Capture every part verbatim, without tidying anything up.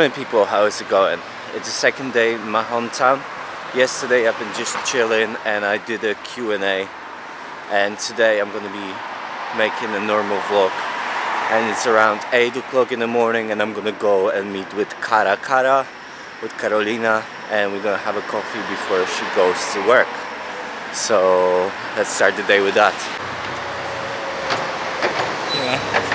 Morning people, how is it going? It's the second day in my hometown. Yesterday I've been just chilling and I did a Q and A, and today I'm going to be making a normal vlog, and it's around eight o'clock in the morning and I'm going to go and meet with Kara Kara, with Karolina, and we're going to have a coffee before she goes to work. So let's start the day with that. Yeah.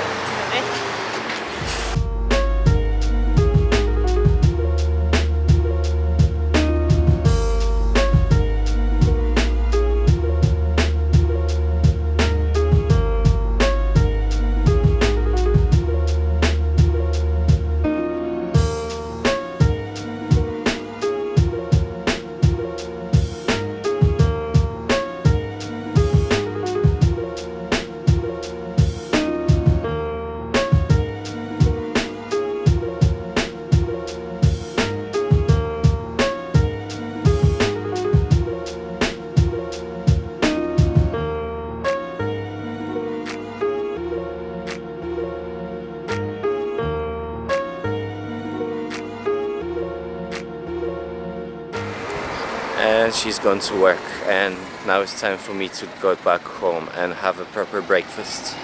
And she's gone to work, and now it's time for me to go back home and have a proper breakfast.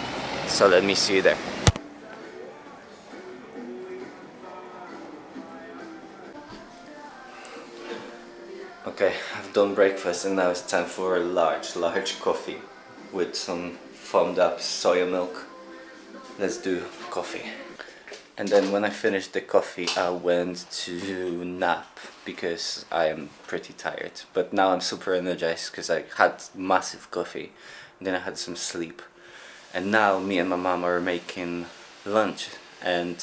So let me see you there. Okay, I've done breakfast and now it's time for a large, large coffee with some foamed up soya milk. Let's do coffee. And then when I finished the coffee, I went to nap because I am pretty tired. But now I'm super energized because I had massive coffee, and then I had some sleep. And now me and my mom are making lunch, and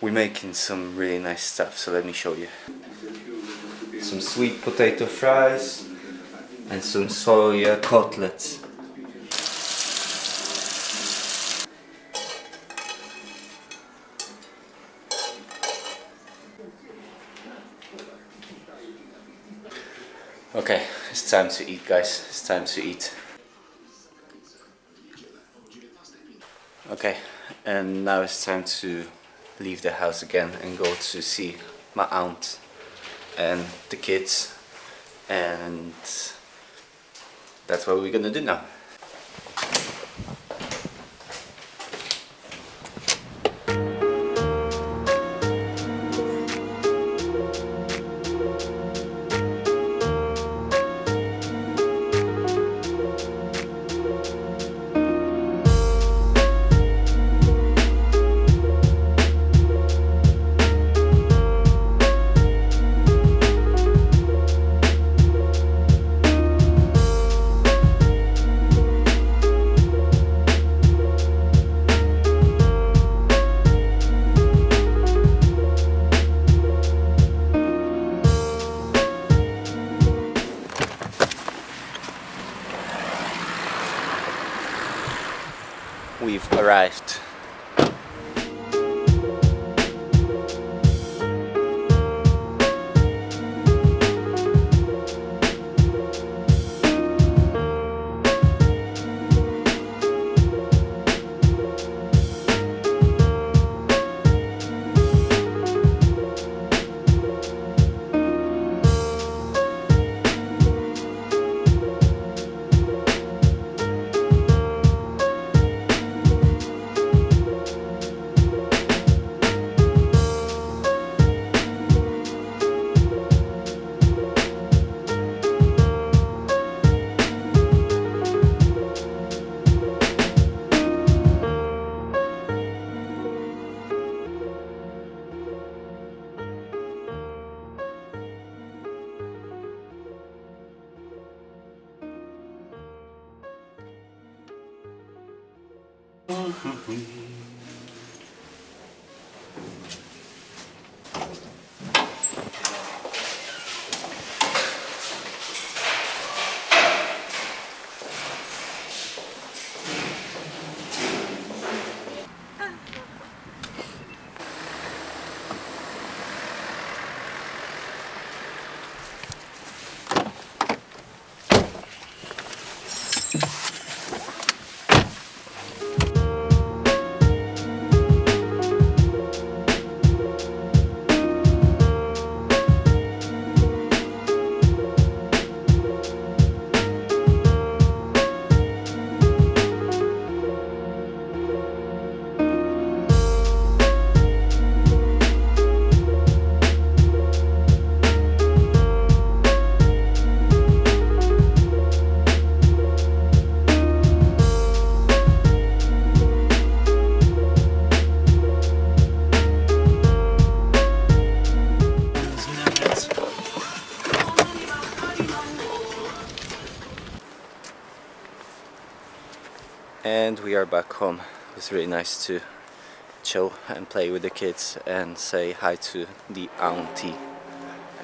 we're making some really nice stuff, so let me show you. Some sweet potato fries and some soya cutlets. Okay, it's time to eat, guys. It's time to eat. Okay, and now it's time to leave the house again and go to see my aunt and the kids, and that's what we're gonna do now. We've arrived. And we are back home. It's really nice to chill and play with the kids and say hi to the auntie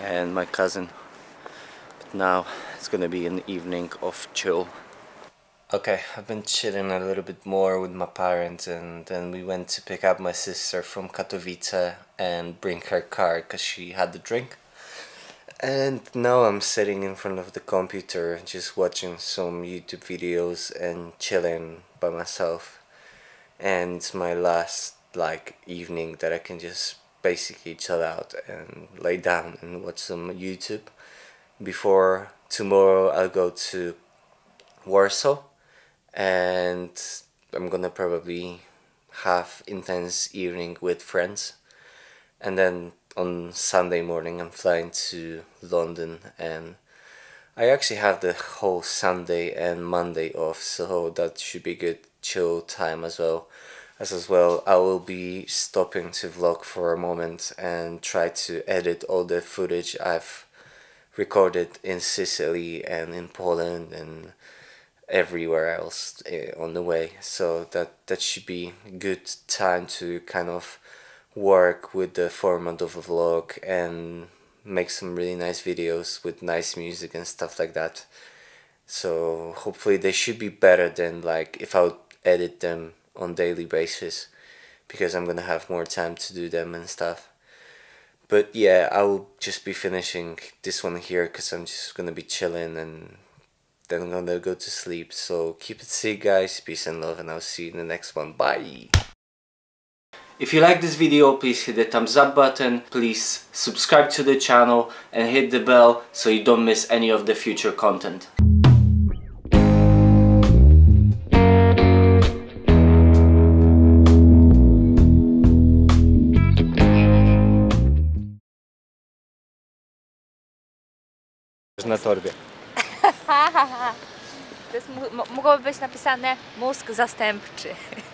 and my cousin. But now it's gonna be an evening of chill. Okay, I've been chilling a little bit more with my parents, and then we went to pick up my sister from Katowice and bring her car because she had the drink. And now I'm sitting in front of the computer just watching some YouTube videos and chilling by myself. And it's my last like evening that I can just basically chill out and lay down and watch some YouTube before tomorrow I'll go to Warsaw, and I'm gonna probably have intense evening with friends, and then on Sunday morning I'm flying to London, and I actually have the whole Sunday and Monday off, so that should be good chill time as well. As as well I will be stopping to vlog for a moment and try to edit all the footage I've recorded in Sicily and in Poland and everywhere else on the way, so that that should be good time to kind of work with the format of a vlog and make some really nice videos with nice music and stuff like that. So hopefully they should be better than like if I would edit them on daily basis, because I'm gonna have more time to do them and stuff. But yeah, I will just be finishing this one here because I'm just gonna be chilling, and then I'm gonna go to sleep. So keep it safe, guys. Peace and love, and I'll see you in the next one. Bye. If you like this video, please hit the thumbs up button, please subscribe to the channel and hit the bell so you don't miss any of the future content. Na torbie. To jest, mogłoby być napisane mózg zastępczy.